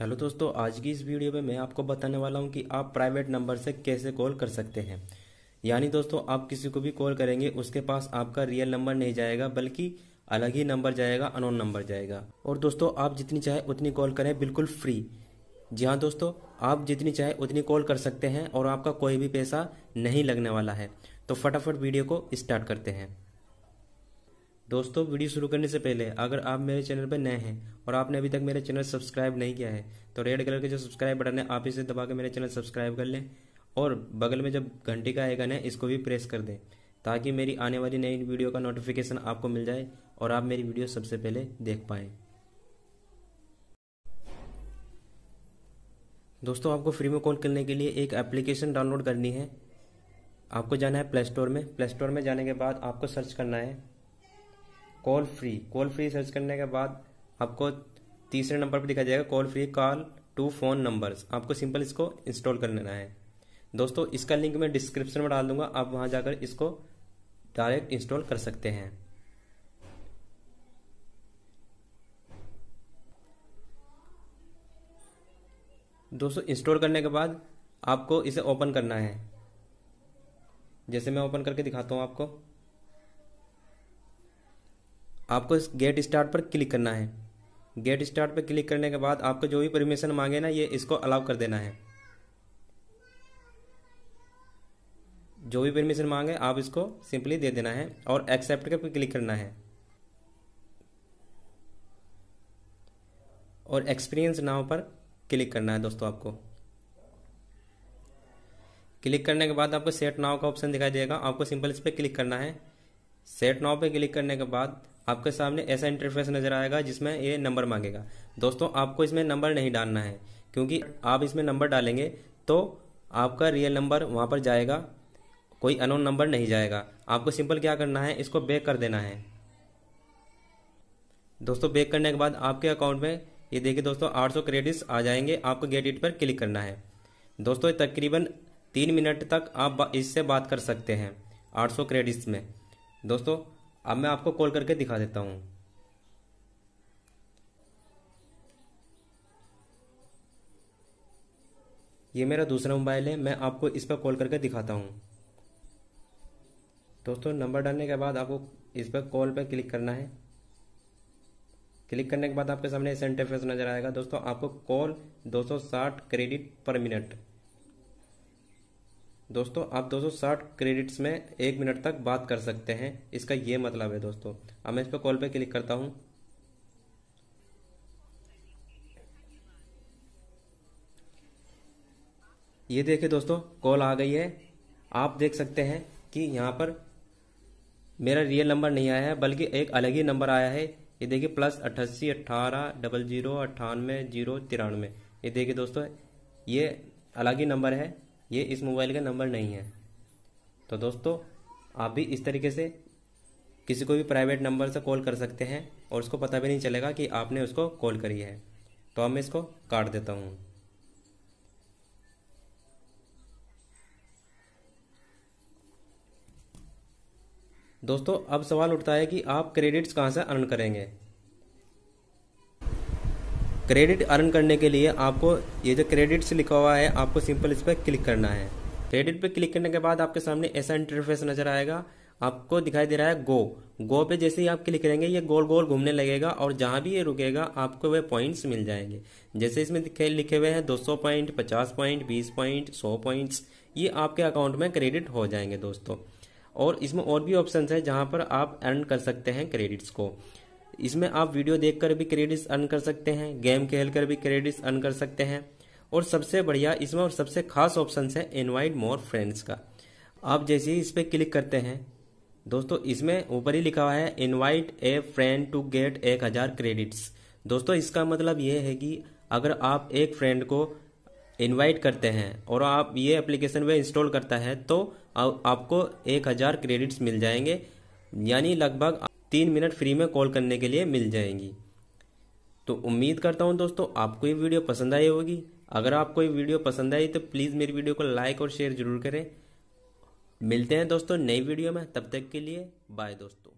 Hello दोस्तों, आज की इस वीडियो में मैं आपको बताने वाला हूं कि आप प्राइवेट नंबर से कैसे कॉल कर सकते हैं। यानी दोस्तों, आप किसी को भी कॉल करेंगे, उसके पास आपका रियल नंबर नहीं जाएगा, बल्कि अलग ही नंबर जाएगा, अनोन नंबर जाएगा। और दोस्तों, आप जितनी चाहे उतनी कॉल करें, बिल्कुल फ्री। जी हाँ दोस्तों, आप जितनी चाहे उतनी कॉल कर सकते हैं और आपका कोई भी पैसा नहीं लगने वाला है। तो फटाफट वीडियो को स्टार्ट करते हैं। दोस्तों, वीडियो शुरू करने से पहले अगर आप मेरे चैनल पर नए हैं और आपने अभी तक मेरे चैनल सब्सक्राइब नहीं किया है तो रेड कलर के जो सब्सक्राइब बटन है, आप इसे दबा के मेरे चैनल सब्सक्राइब कर लें और बगल में जब घंटी का आइकन है, इसको भी प्रेस कर दें ताकि मेरी आने वाली नई वीडियो का नोटिफिकेशन आपको मिल जाए और आप मेरी वीडियो सबसे पहले देख पाएँ। दोस्तों, आपको फ्री में कॉल करने के लिए एक एप्लीकेशन डाउनलोड करनी है। आपको जाना है प्ले स्टोर में। प्ले स्टोर में जाने के बाद आपको सर्च करना है कॉल फ्री। सर्च करने के बाद आपको तीसरे नंबर पर दिखा जाएगा call free call to phone numbers. आपको सिंपल इसको इंस्टॉल कर लेना है। दोस्तों, इसका लिंक मैं डिस्क्रिप्शन में डाल दूंगा, आप वहां जाकर इसको डायरेक्ट इंस्टॉल कर सकते हैं। दोस्तों, इंस्टॉल करने के बाद आपको इसे ओपन करना है। जैसे मैं ओपन करके दिखाता हूं आपको। आपको इस गेट स्टार्ट पर क्लिक करना है। गेट स्टार्ट पर क्लिक करने के बाद आपको जो भी परमिशन मांगे ना, ये इसको अलाउ कर देना है। जो भी परमिशन मांगे आप इसको सिंपली दे देना है और एक्सेप्ट के पर क्लिक करना है। और एक्सपीरियंस नाउ पर क्लिक करना है दोस्तों। आपको क्लिक करने के बाद आपको सेट नाउ का ऑप्शन दिखाई देगा। आपको सिंपल इस पर क्लिक करना है। सेट नाउ पर क्लिक करने के बाद आपके सामने ऐसा इंटरफेस नजर आएगा जिसमें ये नंबर मांगेगा। दोस्तों, आपको इसमें नंबर नहीं डालना है, क्योंकि आप इसमें नंबर डालेंगे तो आपका रियल नंबर वहाँ पर जाएगा, कोई अनोन नंबर नहीं जाएगा। आपको सिंपल क्या करना है, इसको बैक कर देना है। दोस्तों, बैक करने के बाद आपके अकाउंट में ये देखिए दोस्तों 800 क्रेडिट्स आ जाएंगे। आपको गेट इट पर क्लिक करना है। दोस्तों, तकरीबन 3 मिनट तक आप इससे बात कर सकते हैं 800 क्रेडिट्स में। दोस्तों, अब मैं आपको कॉल करके दिखा देता हूं। ये मेरा दूसरा मोबाइल है, मैं आपको इस पर कॉल करके दिखाता हूं। दोस्तों, नंबर डालने के बाद आपको इस पर कॉल पर क्लिक करना है। क्लिक करने के बाद आपके सामने ऐसा इंटरफेस नजर आएगा। दोस्तों, आपको कॉल 260 क्रेडिट पर मिनट। दोस्तों, आप 260 क्रेडिट्स में 1 मिनट तक बात कर सकते हैं, इसका ये मतलब है। दोस्तों, अब मैं इस पर कॉल पे क्लिक करता हूँ। ये देखिए दोस्तों, कॉल आ गई है। आप देख सकते हैं कि यहाँ पर मेरा रियल नंबर नहीं आया है, बल्कि एक अलग ही नंबर आया है। ये देखिए +88 1800 98 093। ये देखिए दोस्तों, ये अलग ही नंबर है, ये इस मोबाइल का नंबर नहीं है। तो दोस्तों, आप भी इस तरीके से किसी को भी प्राइवेट नंबर से कॉल कर सकते हैं और उसको पता भी नहीं चलेगा कि आपने उसको कॉल करी है। तो अब मैं इसको काट देता हूँ। दोस्तों, अब सवाल उठता है कि आप क्रेडिट्स कहाँ से अर्न करेंगे। क्रेडिट अर्न करने के लिए आपको ये जो क्रेडिट्स लिखा हुआ है, आपको सिंपल इस पर क्लिक करना है। क्रेडिट पे क्लिक करने के बाद आपके सामने ऐसा इंटरफेस नजर आएगा। आपको दिखाई दे रहा है गो। गो पे जैसे ही आप क्लिक करेंगे, ये गोल गोल घूमने लगेगा और जहाँ भी ये रुकेगा आपको वे पॉइंट्स मिल जाएंगे। जैसे इसमें लिखे हुए हैं 200 पॉइंट, 50 पॉइंट, 20 पॉइंट, 100 पॉइंट्स, ये आपके अकाउंट में क्रेडिट हो जाएंगे। दोस्तों, और इसमें और भी ऑप्शन है जहाँ पर आप अर्न कर सकते हैं क्रेडिट्स को। इसमें आप वीडियो देखकर भी क्रेडिट्स अर्न कर सकते हैं, गेम खेलकर भी क्रेडिट्स अर्न कर सकते हैं। और सबसे बढ़िया इसमें और सबसे खास ऑप्शन है इनवाइट मोर फ्रेंड्स का। आप जैसे ही इस पर क्लिक करते हैं दोस्तों, इसमें ऊपर ही लिखा हुआ है invite a friend to get 1000 credits. दोस्तों, इसका मतलब ये है कि अगर आप एक फ्रेंड को इन्वाइट करते हैं और आप ये एप्लीकेशन वे इंस्टॉल करता है तो आपको 1000 क्रेडिट्स मिल जाएंगे। यानी लगभग 3 मिनट फ्री में कॉल करने के लिए मिल जाएंगी। तो उम्मीद करता हूं दोस्तों, आपको ये वीडियो पसंद आई होगी। अगर आपको ये वीडियो पसंद आई तो प्लीज़ मेरी वीडियो को लाइक और शेयर जरूर करें। मिलते हैं दोस्तों नई वीडियो में, तब तक के लिए बाय दोस्तों।